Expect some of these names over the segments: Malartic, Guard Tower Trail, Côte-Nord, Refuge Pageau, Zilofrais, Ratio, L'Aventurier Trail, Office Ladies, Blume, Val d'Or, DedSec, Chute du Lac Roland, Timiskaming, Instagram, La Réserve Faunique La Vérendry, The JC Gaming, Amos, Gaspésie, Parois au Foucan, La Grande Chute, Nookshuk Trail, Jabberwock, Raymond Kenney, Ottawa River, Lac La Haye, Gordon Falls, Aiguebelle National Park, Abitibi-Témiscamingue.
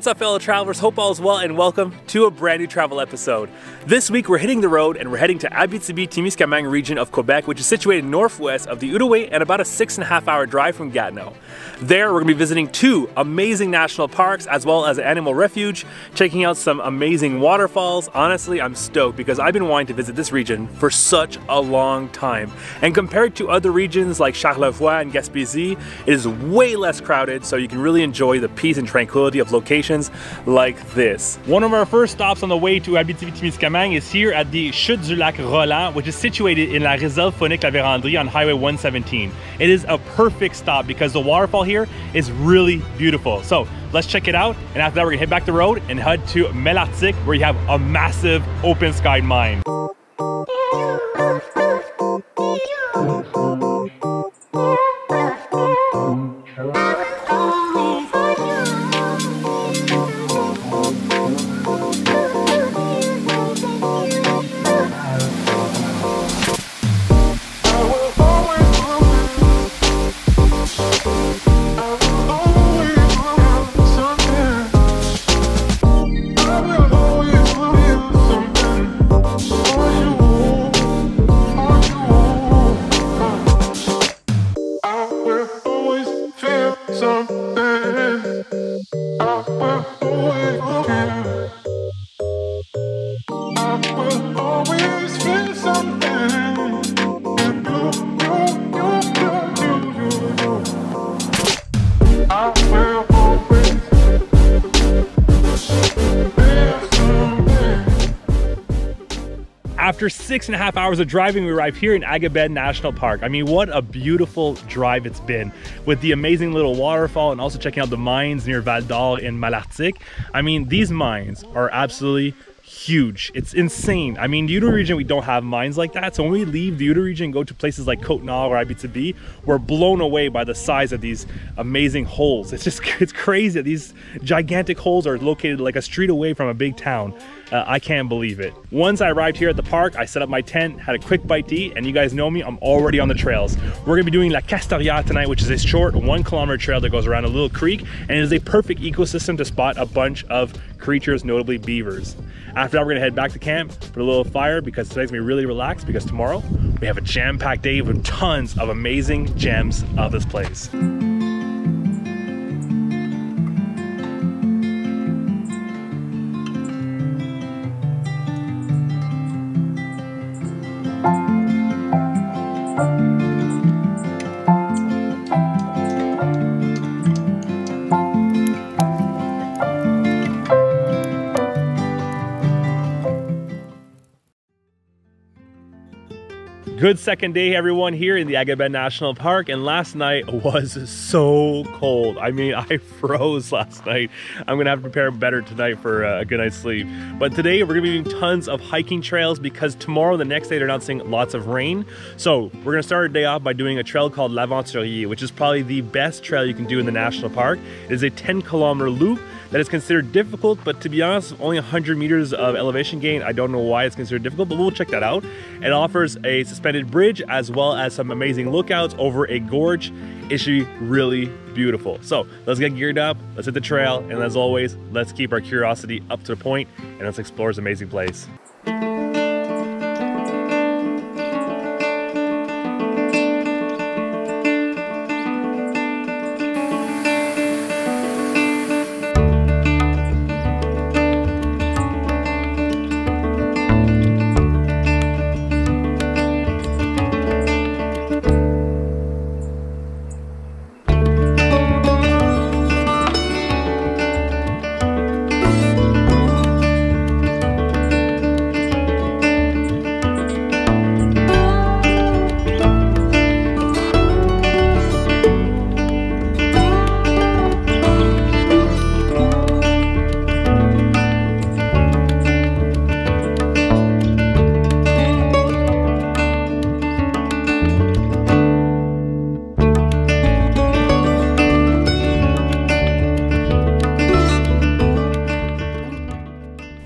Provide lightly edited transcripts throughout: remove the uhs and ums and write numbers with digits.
What's up, fellow travelers? Hope all is well and welcome to a brand new travel episode. This week we're hitting the road and we're heading to Abitibi-Témiscamingue region of Quebec, which is situated northwest of the Outaouais and about a 6.5 hour drive from Gatineau. There we're going to be visiting two amazing national parks as well as an animal refuge, checking out some amazing waterfalls. Honestly, I'm stoked because I've been wanting to visit this region for such a long time. And compared to other regions like Charlevoix and Gaspésie, it is way less crowded, so you can really enjoy the peace and tranquility of location like this. One of our first stops on the way to Abitibi-Témiscamingue is here at the Chute du Lac Roland, which is situated in La Réserve Faunique La Vérendry on Highway 117. It is a perfect stop because the waterfall here is really beautiful. So let's check it out, and after that we're gonna head back the road and head to Malartic, where you have a massive open sky mine. After 6.5 hours of driving, we arrived here in Aiguebelle National Park. I mean, what a beautiful drive it's been, with the amazing little waterfall and also checking out the mines near Val d'Or in Malartic. I mean, these mines are absolutely huge. It's insane. I mean, the Outaouais region, we don't have mines like that. So when we leave the Outaouais region and go to places like Côte-Nord or Abitibi, we're blown away by the size of these amazing holes. It's crazy that these gigantic holes are located like a street away from a big town. I can't believe it. Once I arrived here at the park, I set up my tent, had a quick bite to eat, and you guys know me, I'm already on the trails. We're gonna be doing La Castaria tonight, which is a short 1 kilometer trail that goes around a little creek, and it is a perfect ecosystem to spot a bunch of creatures, notably beavers. After that, we're gonna head back to camp, put a little fire, because today's gonna be really relaxed, because tomorrow we have a jam-packed day with tons of amazing gems of this place. Good second day, everyone, here in the Aiguebelle National Park, and last night was so cold. I mean, I froze last night. I'm gonna have to prepare better tonight for a good night's sleep. But today we're gonna be doing tons of hiking trails because tomorrow, the next day, they're announcing lots of rain. So we're gonna start our day off by doing a trail called L'Aventurier, which is probably the best trail you can do in the national park. It is a 10-kilometer loop that is considered difficult, but to be honest, only 100 meters of elevation gain. I don't know why it's considered difficult, but we'll check that out. It offers a suspended bridge as well as some amazing lookouts over a gorge. It should be really beautiful. So let's get geared up, let's hit the trail, and as always, let's keep our curiosity up to the point and let's explore this amazing place.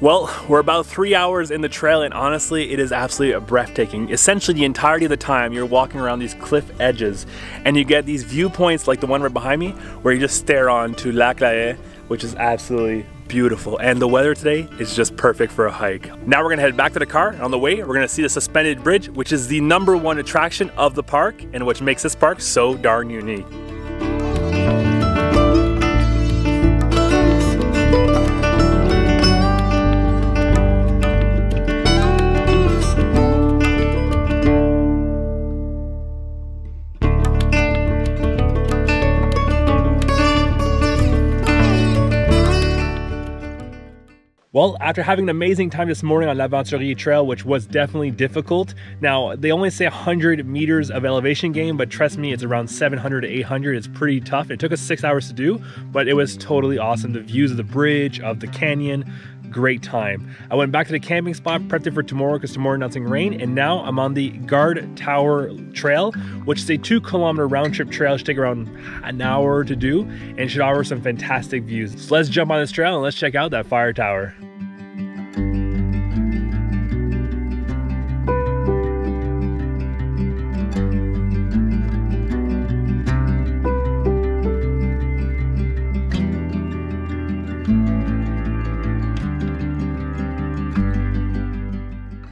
Well, we're about 3 hours in the trail, and honestly, it is absolutely breathtaking. Essentially, the entirety of the time, you're walking around these cliff edges, and you get these viewpoints like the one right behind me, where you just stare on to Lac La Haye, which is absolutely beautiful. And the weather today is just perfect for a hike. Now we're gonna head back to the car, and on the way, we're gonna see the suspended bridge, which is the #1 attraction of the park and which makes this park so darn unique. Well, after having an amazing time this morning on L'Aventurier Trail, which was definitely difficult. Now, they only say 100 meters of elevation gain, but trust me, it's around 700 to 800. It's pretty tough. It took us 6 hours to do, but it was totally awesome. The views of the bridge, of the canyon, great time. I went back to the camping spot, prepped it for tomorrow because tomorrow announcing rain, and now I'm on the Guard Tower Trail, which is a 2-kilometer round trip trail. It should take around an hour to do and should offer some fantastic views. So let's jump on this trail and let's check out that fire tower.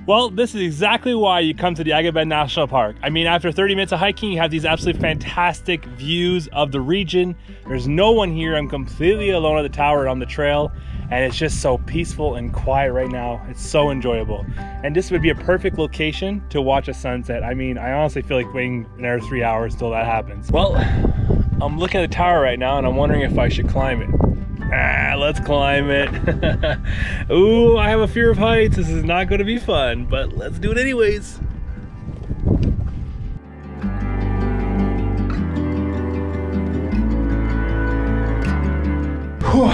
Well, this is exactly why you come to the Aiguebelle National Park. I mean, after 30 minutes of hiking, you have these absolutely fantastic views of the region. There's no one here. I'm completely alone at the tower and on the trail, and it's just so peaceful and quiet right now. It's so enjoyable. And this would be a perfect location to watch a sunset. I mean, I honestly feel like waiting another 3 hours till that happens. Well, I'm looking at the tower right now, and I'm wondering if I should climb it. Ah, let's climb it. Ooh, I have a fear of heights. This is not gonna be fun, but let's do it anyways. Whew.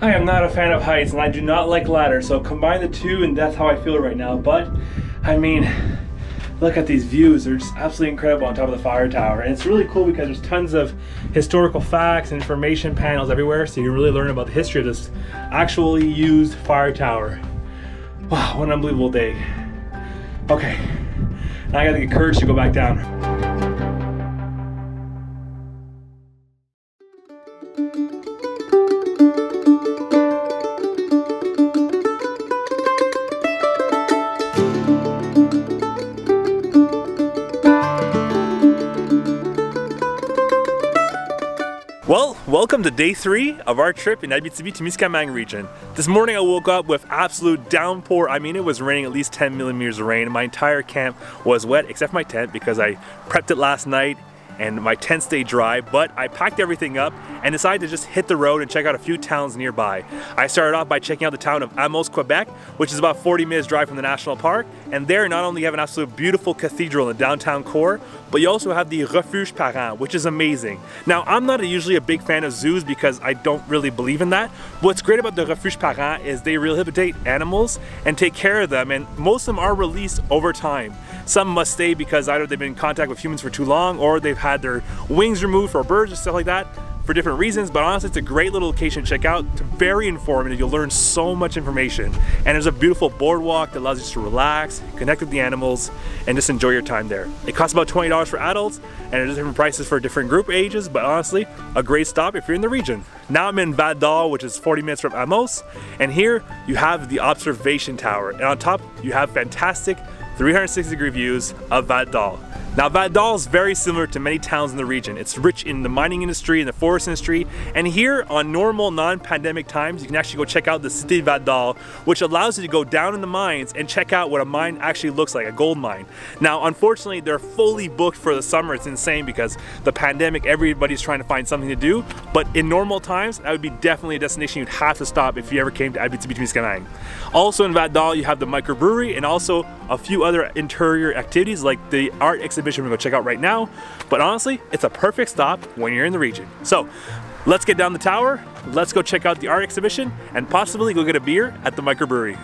I am not a fan of heights and I do not like ladders, so combine the two and that's how I feel right now. But I mean, look at these views, they're just absolutely incredible on top of the fire tower. And it's really cool because there's tons of historical facts and information panels everywhere, so you really learn about the history of this actually used fire tower. Wow, what an unbelievable day. Okay, now I gotta get courage to go back down. Well, welcome to day 3 of our trip in Abitibi-Témiscamingue region. This morning I woke up with absolute downpour. I mean, it was raining at least 10 millimeters of rain. My entire camp was wet except for my tent because I prepped it last night and my tent stayed dry, but I packed everything up and decided to just hit the road and check out a few towns nearby. I started off by checking out the town of Amos, Quebec, which is about 40 minutes drive from the national park. And there, not only have an absolute beautiful cathedral in the downtown core, but you also have the Refuge Pageau, which is amazing. Now, I'm not usually a big fan of zoos because I don't really believe in that. What's great about the Refuge Pageau is they rehabilitate animals and take care of them, and most of them are released over time. Some must stay because either they've been in contact with humans for too long or they've had their wings removed for birds and stuff like that, for different reasons. But honestly, it's a great little location to check out. It's very informative. You'll learn so much information, and there's a beautiful boardwalk that allows you to relax, connect with the animals, and just enjoy your time there. It costs about $20 for adults, and there's different prices for different group ages, but honestly a great stop if you're in the region. Now I'm in Val d'Or, which is 40 minutes from Amos, and here you have the observation tower, and on top you have fantastic 360-degree views of Val d'Or. Now, Val d'Or is very similar to many towns in the region. It's rich in the mining industry and the forest industry. And here on normal non-pandemic times, you can actually go check out the Cité Val d'Or, which allows you to go down in the mines and check out what a mine actually looks like, a gold mine. Now, unfortunately, they're fully booked for the summer. It's insane because the pandemic, everybody's trying to find something to do. But in normal times, that would be definitely a destination you'd have to stop if you ever came to Abitibi-Témiscamingue. Also in Val d'Or, you have the microbrewery and also a few other interior activities like the art exhibition we're gonna check out right now. But honestly, it's a perfect stop when you're in the region. So let's get down the tower, let's go check out the art exhibition, and possibly go get a beer at the microbrewery.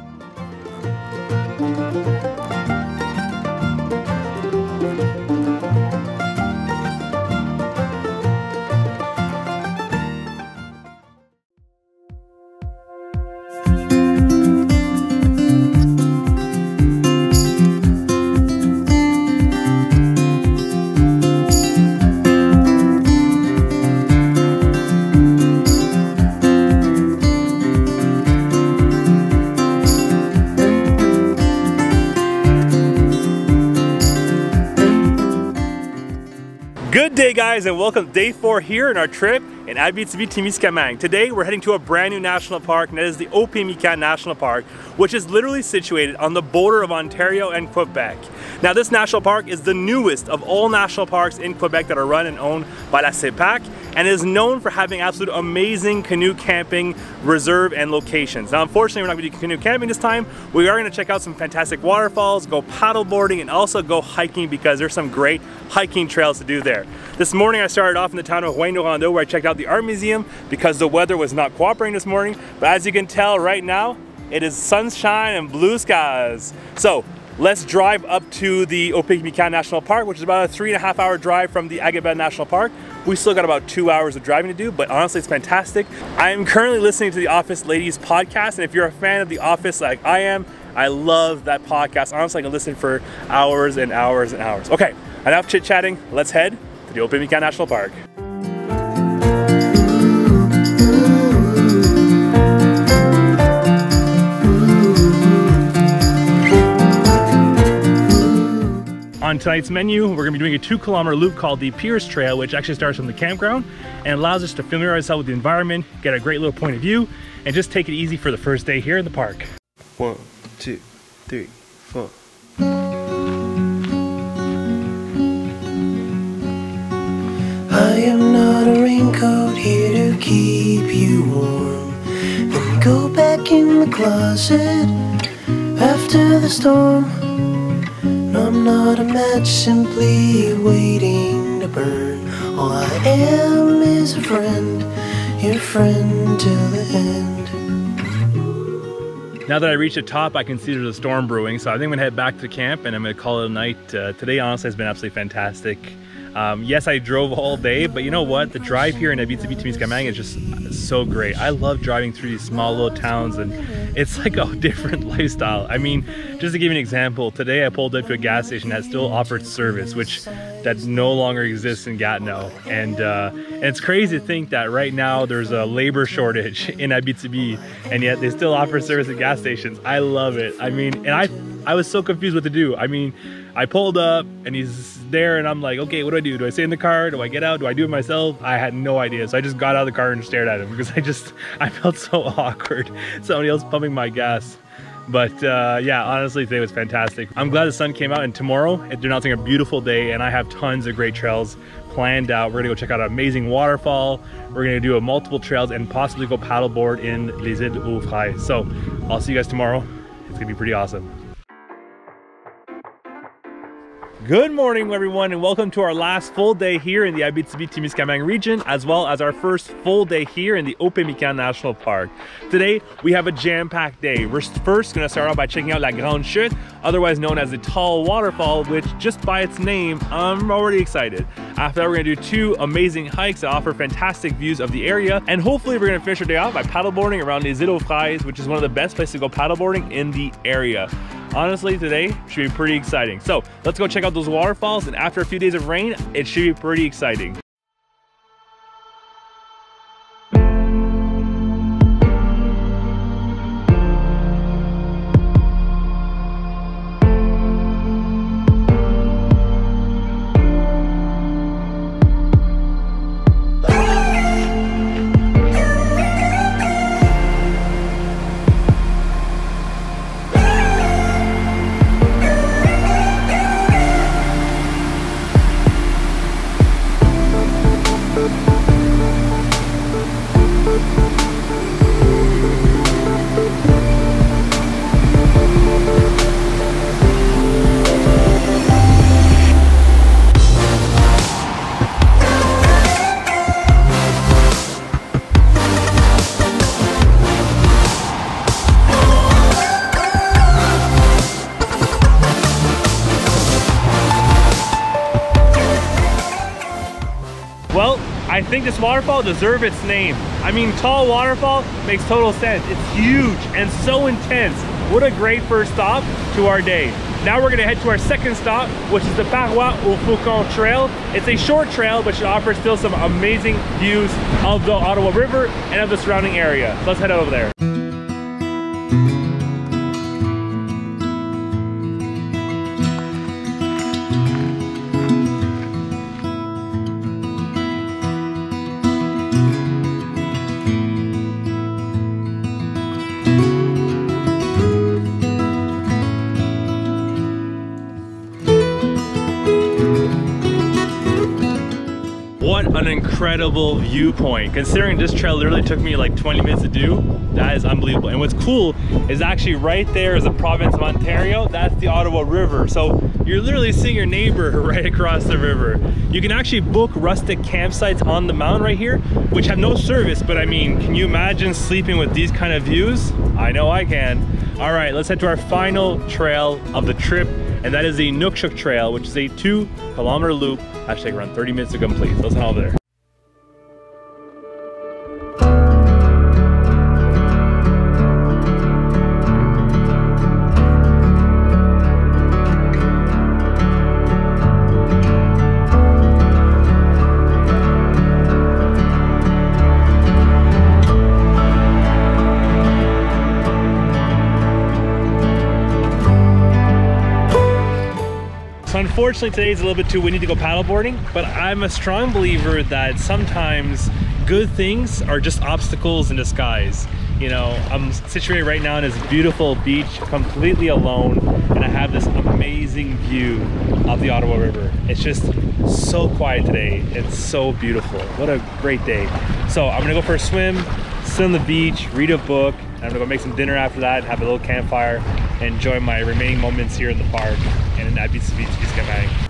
Good day, guys, and welcome to day 4 here in our trip in Abitibi-Témiscamingue. Today we're heading to a brand new national park, and that is the Opémican National Park, which is literally situated on the border of Ontario and Quebec. Now, this national park is the newest of all national parks in Quebec that are run and owned by La Sépaq, and is known for having absolute amazing canoe camping reserve and locations. Now, unfortunately, we're not going to do canoe camping this time. We are going to check out some fantastic waterfalls, go paddle boarding, and also go hiking because there's some great hiking trails to do there. This morning I started off in the town of Rouyn-Noranda, where I checked out the art museum because the weather was not cooperating this morning. But as you can tell right now, it is sunshine and blue skies. So let's drive up to the Opémican National Park, which is about a 3.5 hour drive from the Aiguebelle National Park. We still got about 2 hours of driving to do, but honestly, it's fantastic. I am currently listening to the Office Ladies podcast, and if you're a fan of The Office like I am, I love that podcast. Honestly, I can listen for hours and hours and hours. Okay, enough chit-chatting. Let's head to the Opémican National Park. On tonight's menu, we're going to be doing a 2 kilometer loop called the Pierce trail, which actually starts from the campground and allows us to familiarize ourselves with the environment, get a great little point of view, and just take it easy for the first day here in the park. 1, 2, 3, 4. I am not a raincoat here to keep you warm, and go back in the closet after the storm. I'm not a match simply waiting to burn. All I am is a friend, your friend till the end. Now that I reached the top, I can see there's a storm brewing, so I think I'm gonna head back to camp and I'm gonna call it a night. Today honestly has been absolutely fantastic. Yes, I drove all day, but you know what? The drive here in Abitibi-Témiscamingue is just so great. I love driving through these small little towns, and it's like a different lifestyle. I mean, just to give you an example, today I pulled up to a gas station that still offered service, which that no longer exists in Gatineau. And it's crazy to think that right now there's a labor shortage in Abitibi, and yet they still offer service at gas stations. I love it. I mean, and I was so confused what to do. I mean, I pulled up and he's there and I'm like, okay, what do? Do I stay in the car? Do I get out? Do I do it myself? I had no idea. So I just got out of the car and stared at him because I felt so awkward. Somebody else pumping my gas. But yeah, honestly, today was fantastic. I'm glad the sun came out, and tomorrow, they're announcing a beautiful day, and I have tons of great trails planned out. We're gonna go check out an amazing waterfall. We're gonna do multiple trails and possibly go paddleboard in Les Îles de Rouvray. So I'll see you guys tomorrow. It's gonna be pretty awesome. Good morning, everyone, and welcome to our last full day here in the Abitibi-Témiscamingue region, as well as our first full day here in the Opémican National Park. Today, we have a jam-packed day. We're first going to start out by checking out La Grande Chute, otherwise known as the Tall Waterfall, which just by its name, I'm already excited. After that, we're going to do 2 amazing hikes that offer fantastic views of the area, and hopefully we're going to finish our day off by paddleboarding around Les Zilofrais, which is one of the best places to go paddleboarding in the area. Honestly, today should be pretty exciting. So let's go check out those waterfalls, and after a few days of rain, it should be pretty exciting. I think this waterfall deserves its name. I mean, Tall Waterfall makes total sense. It's huge and so intense. What a great first stop to our day. Now we're gonna head to our second stop, which is the Parois au Foucan Trail. It's a short trail, but should offer still some amazing views of the Ottawa River and of the surrounding area. So let's head over there. an incredible viewpoint. Considering this trail literally took me like 20 minutes to do, that is unbelievable. And what's cool is actually right there is the province of Ontario. That's the Ottawa River. So you're literally seeing your neighbor right across the river. You can actually book rustic campsites on the mountain right here, which have no service, but I mean, can you imagine sleeping with these kind of views? I know I can. All right, let's head to our final trail of the trip, and that is the Nookshuk Trail, which is a 2-kilometer loop. Actually, around 30 minutes to complete, so let's head over there. Unfortunately, today is a little bit too windy to go paddleboarding, but I'm a strong believer that sometimes good things are just obstacles in disguise. You know, I'm situated right now in this beautiful beach, completely alone, and I have this amazing view of the Ottawa River. It's just so quiet today. It's so beautiful. What a great day. So I'm gonna go for a swim, sit on the beach, read a book, and I'm gonna go make some dinner after that, have a little campfire, and enjoy my remaining moments here in the park. And in Abitibi-Témiscamingue.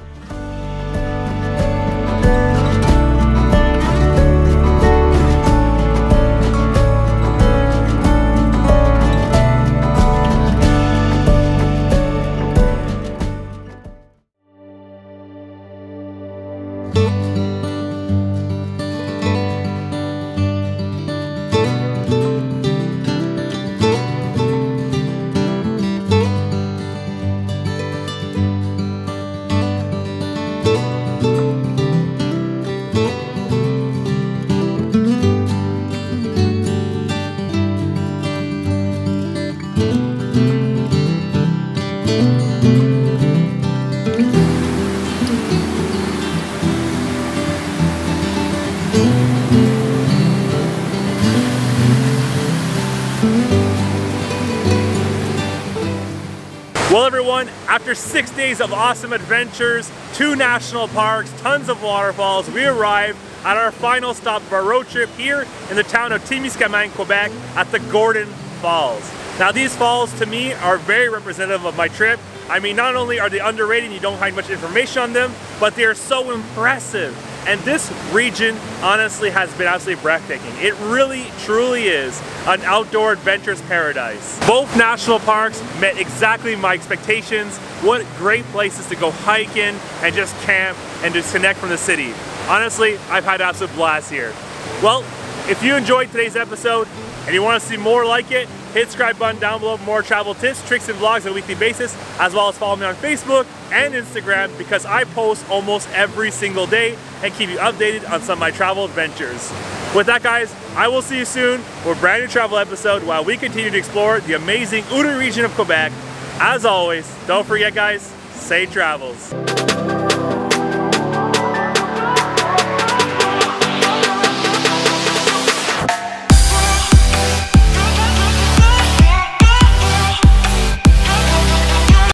Well everyone, after 6 days of awesome adventures, 2 national parks, tons of waterfalls, we arrived at our final stop of our road trip here in the town of Timiskaming, Quebec at the Gordon Falls. Now these falls to me are very representative of my trip. I mean, not only are they underrated, you don't find much information on them, but they are so impressive. And this region honestly has been absolutely breathtaking. It really, truly is an outdoor adventures paradise. Both national parks met exactly my expectations. What great places to go hike in and just camp and disconnect from the city. Honestly, I've had an absolute blast here. Well, if you enjoyed today's episode and you want to see more like it, hit the subscribe button down below for more travel tips, tricks, and vlogs on a weekly basis, as well as follow me on Facebook and Instagram because I post almost every single day and keep you updated on some of my travel adventures. With that, guys, I will see you soon for a brand new travel episode while we continue to explore the amazing Outaouais region of Quebec. As always, don't forget, guys, safe travels.